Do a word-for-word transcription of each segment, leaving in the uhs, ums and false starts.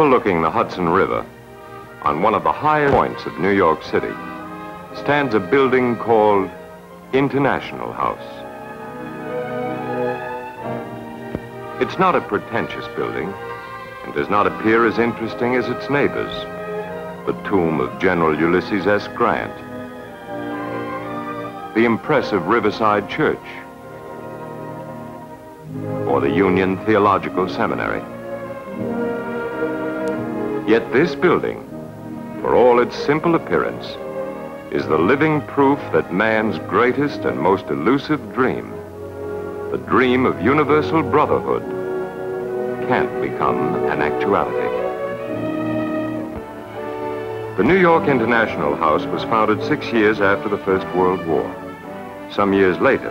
Overlooking the Hudson River, on one of the highest points of New York City, stands a building called International House. It's not a pretentious building and does not appear as interesting as its neighbors, the tomb of General Ulysses S. Grant, the impressive Riverside Church, or the Union Theological Seminary. Yet this building, for all its simple appearance, is the living proof that man's greatest and most elusive dream, the dream of universal brotherhood, can't become an actuality. The New York International House was founded six years after the First World War. Some years later,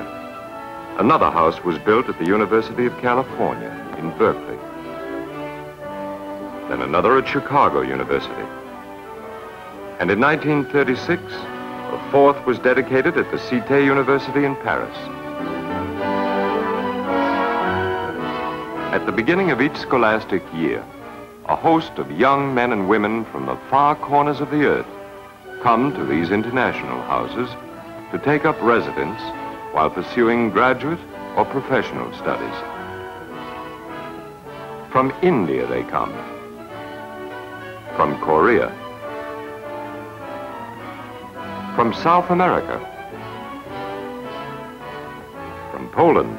another house was built at the University of California in Berkeley. Then another at Chicago University. And in nineteen thirty-six, a fourth was dedicated at the Cité University in Paris. At the beginning of each scholastic year, a host of young men and women from the far corners of the earth come to these international houses to take up residence while pursuing graduate or professional studies. From India they come. From Korea, from South America, from Poland,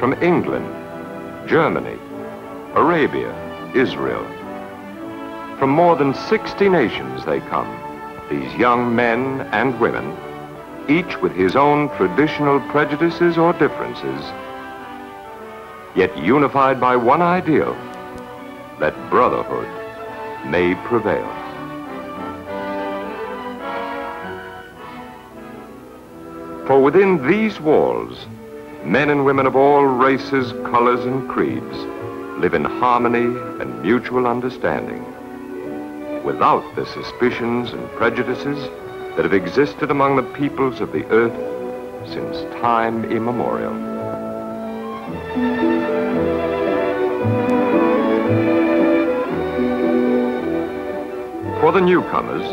from England, Germany, Arabia, Israel. From more than sixty nations they come, these young men and women, each with his own traditional prejudices or differences, yet unified by one ideal, that brotherhood may prevail. For within these walls, men and women of all races, colors, and creeds live in harmony and mutual understanding, without the suspicions and prejudices that have existed among the peoples of the earth since time immemorial. For the newcomers,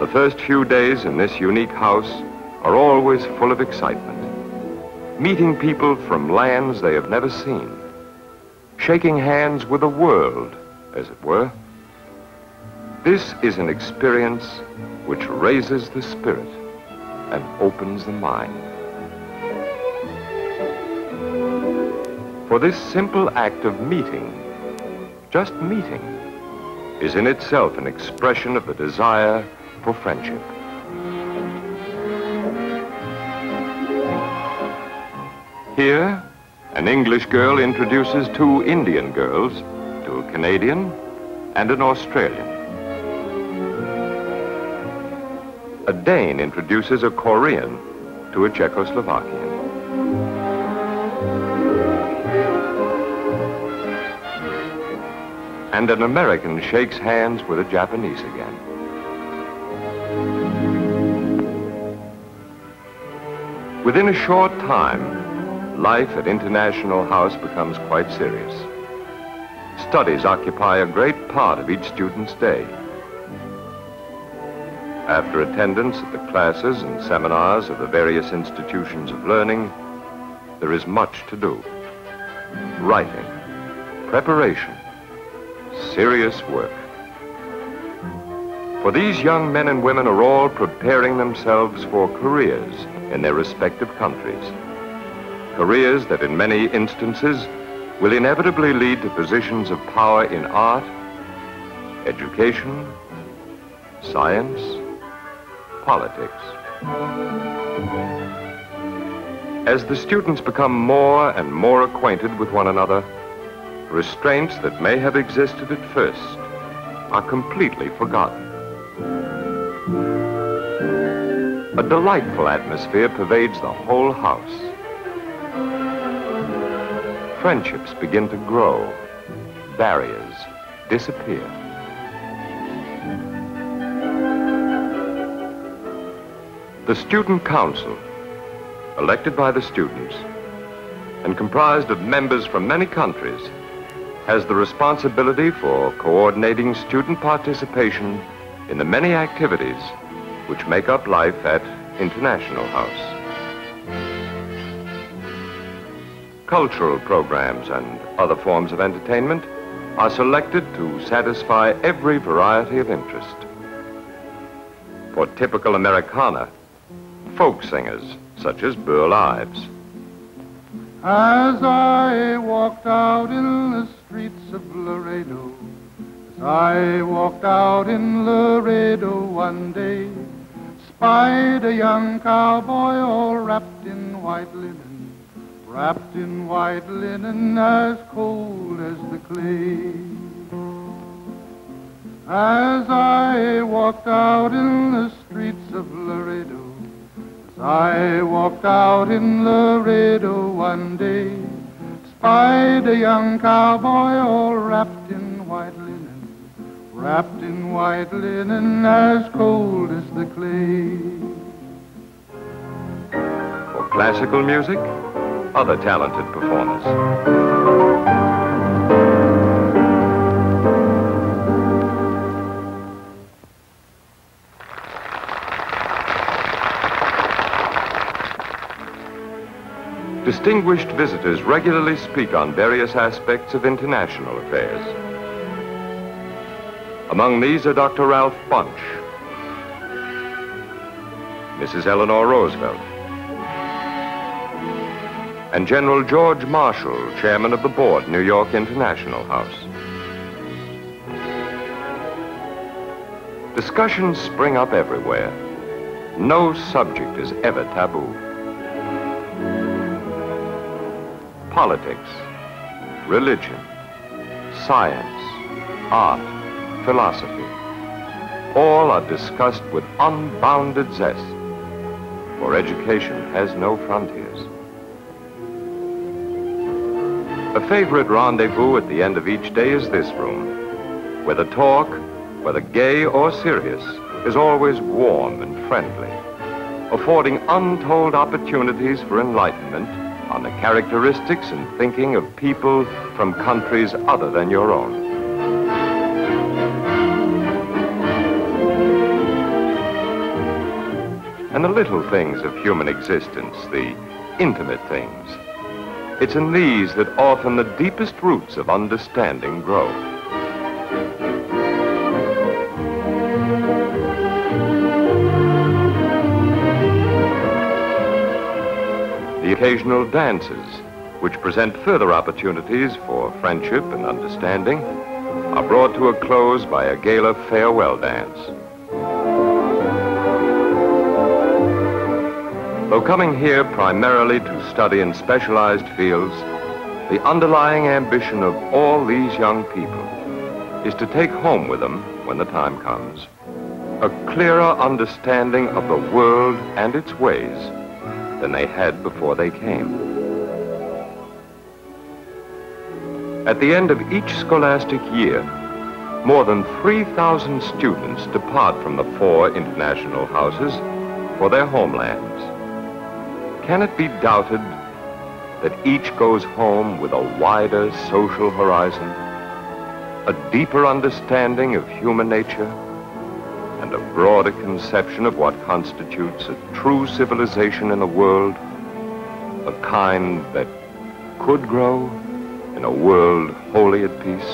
the first few days in this unique house are always full of excitement. Meeting people from lands they have never seen, shaking hands with the world, as it were. This is an experience which raises the spirit and opens the mind. For this simple act of meeting, just meeting, is in itself an expression of the desire for friendship. Here, an English girl introduces two Indian girls to a Canadian and an Australian. A Dane introduces a Korean to a Czechoslovakian. And an American shakes hands with a Japanese again. Within a short time, life at International House becomes quite serious. Studies occupy a great part of each student's day. After attendance at the classes and seminars of the various institutions of learning, there is much to do. Writing, preparation, serious work. For these young men and women are all preparing themselves for careers in their respective countries. Careers that in many instances will inevitably lead to positions of power in art, education, science, politics. As the students become more and more acquainted with one another, restraints that may have existed at first are completely forgotten. A delightful atmosphere pervades the whole house. Friendships begin to grow. Barriers disappear. The Student Council, elected by the students and comprised of members from many countries, has the responsibility for coordinating student participation in the many activities which make up life at International House. Cultural programs and other forms of entertainment are selected to satisfy every variety of interest. For typical Americana, folk singers such as Burl Ives. As I walked out in the streets of Laredo, as I walked out in Laredo one day, spied a young cowboy all wrapped in white linen, wrapped in white linen as cold as the clay. As I walked out in the streets of Laredo, I walked out in Laredo one day, spied a young cowboy all wrapped in white linen, wrapped in white linen as cold as the clay. For classical music, other talented performers. Distinguished visitors regularly speak on various aspects of international affairs. Among these are Doctor Ralph Bunche, Missus Eleanor Roosevelt, and General George Marshall, chairman of the board, New York International House. Discussions spring up everywhere. No subject is ever taboo. Politics, religion, science, art, philosophy, all are discussed with unbounded zest, for education has no frontiers. A favorite rendezvous at the end of each day is this room, where the talk, whether gay or serious, is always warm and friendly, affording untold opportunities for enlightenment on the characteristics and thinking of people from countries other than your own. And the little things of human existence, the intimate things, it's in these that often the deepest roots of understanding grow. The occasional dances, which present further opportunities for friendship and understanding, are brought to a close by a gala farewell dance. Though coming here primarily to study in specialized fields, the underlying ambition of all these young people is to take home with them, when the time comes, a clearer understanding of the world and its ways than they had before they came. At the end of each scholastic year, more than three thousand students depart from the four international houses for their homelands. Can it be doubted that each goes home with a wider social horizon, a deeper understanding of human nature, and a broader conception of what constitutes a true civilization in the world, a kind that could grow in a world wholly at peace?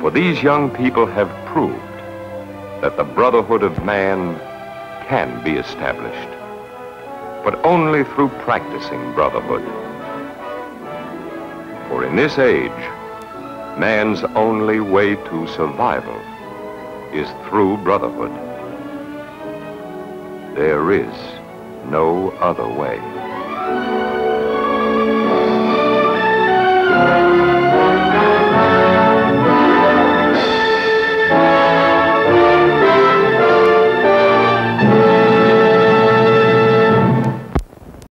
For these young people have proved that the brotherhood of man can be established, but only through practicing brotherhood. For in this age, man's only way to survival is through brotherhood. There is no other way.